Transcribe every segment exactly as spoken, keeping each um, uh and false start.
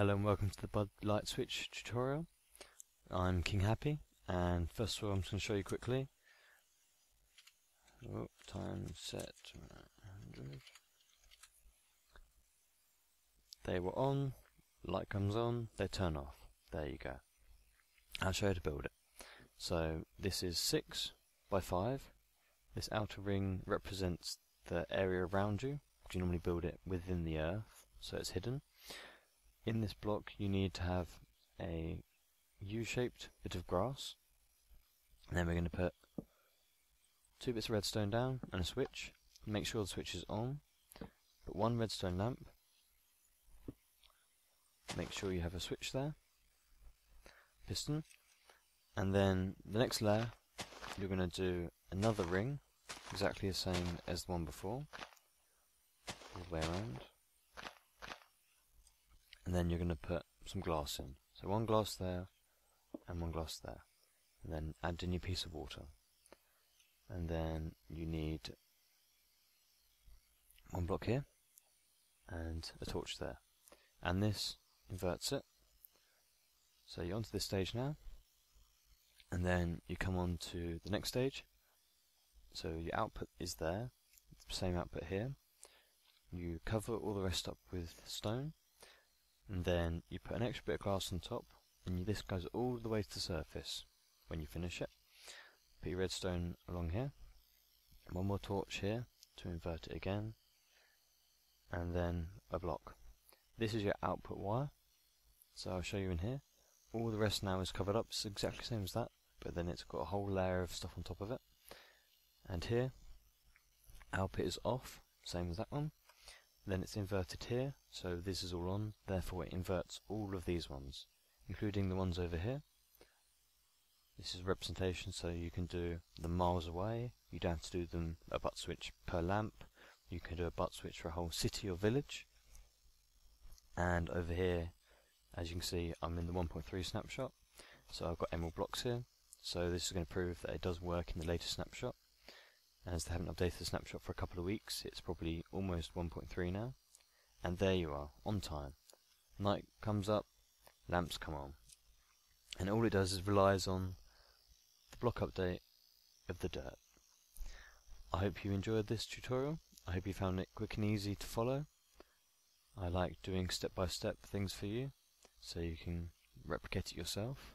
Hello and welcome to the Bud Light Switch tutorial. I'm King Happy, and first of all I'm just going to show you quickly. Oh, time set one hundred. They were on, light comes on, they turn off. There you go. I'll show you how to build it. So this is six by five. This outer ring represents the area around you, because you normally build it within the earth, so it's hidden. In this block you need to have a U-shaped bit of grass, and then we're going to put two bits of redstone down and a switch. Make sure the switch is on. Put one redstone lamp. Make sure you have a switch there. Piston. And then the next layer you're going to do another ring, exactly the same as the one before, all the way around. And then you're going to put some glass in. So one glass there, and one glass there. And then add in your piece of water. And then you need one block here, and a torch there. And this inverts it. So you're onto this stage now. And then you come on to the next stage. So your output is there, same output here. You cover all the rest up with stone. And then you put an extra bit of glass on top, and you, this goes all the way to the surface when you finish it. Put your redstone along here, one more torch here to invert it again, and then a block. This is your output wire, so I'll show you in here. All the rest now is covered up, it's exactly the same as that, but then it's got a whole layer of stuff on top of it. And here, output is off, same as that one. Then it's inverted here, so this is all on, therefore it inverts all of these ones, including the ones over here. This is representation, so you can do them miles away. You don't have to do them a butt switch per lamp. You can do a butt switch for a whole city or village. And over here, as you can see, I'm in the one point three snapshot, so I've got emerald blocks here. So this is going to prove that it does work in the latest snapshot. As they haven't updated the snapshot for a couple of weeks, it's probably almost one point three now. And there you are, on time. Night comes up, lamps come on. And all it does is relies on the block update of the dirt. I hope you enjoyed this tutorial. I hope you found it quick and easy to follow. I like doing step-by-step things for you, so you can replicate it yourself.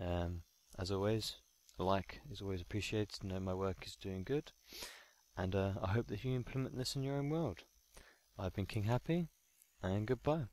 Um, as always, a like is always appreciated to know my work is doing good, and uh, I hope that you implement this in your own world. I've been King Happy, and goodbye.